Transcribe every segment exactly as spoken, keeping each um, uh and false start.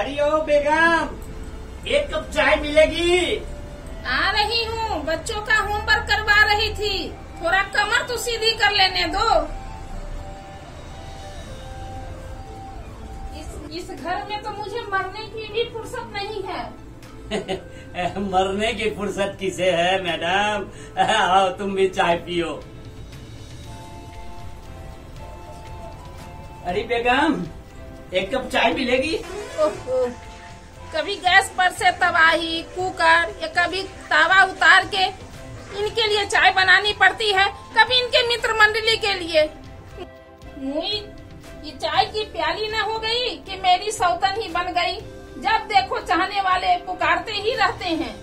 अरे ओ बेगम, एक कप चाय मिलेगी? आ रही हूँ, बच्चों का होमवर्क करवा रही थी। थोड़ा कमर तो सीधी कर लेने दो। इस इस घर में तो मुझे मरने की भी फुर्सत नहीं है। मरने की फुर्सत किसे है मैडम, आओ तुम भी चाय पियो। अरे बेगम, एक कप चाय मिलेगी? ओहो, कभी गैस पर से तवाही, कुकर या कभी तावा उतार के इनके लिए चाय बनानी पड़ती है, कभी इनके मित्र मंडली के लिए। मुई, ये चाय की प्याली न हो गई कि मेरी सौतन ही बन गई। जब देखो चाहने वाले पुकारते ही रहते हैं।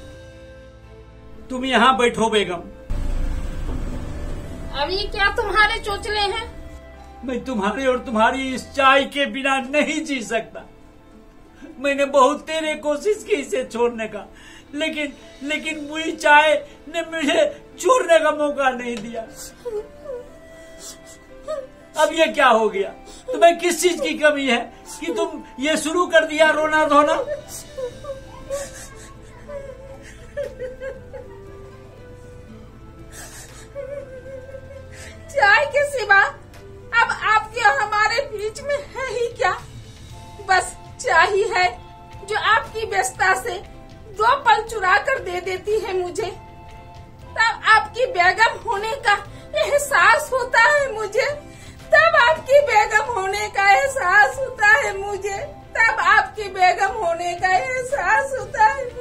तुम यहाँ बैठो बेगम। अभी क्या तुम्हारे चोचले हैं? मैं तुम्हारे और तुम्हारी इस चाय के बिना नहीं जी सकता। मैंने बहुत तेरे कोशिश की इसे छोड़ने का, लेकिन लेकिन मुझे चाय ने मुझे छोड़ने का मौका नहीं दिया। अब ये क्या हो गया? तुम्हें किस चीज की कमी है कि तुम ये शुरू कर दिया रोना धोना? चाय के सिवा अब आपके हमारे बीच में है ही क्या? बस चाय ही है जो आपकी व्यस्तता से दो पल चुरा कर दे देती है मुझे। तब आपकी बेगम होने का एहसास होता है मुझे, तब आपकी बेगम होने का एहसास होता है मुझे, तब आपकी बेगम होने का एहसास होता है।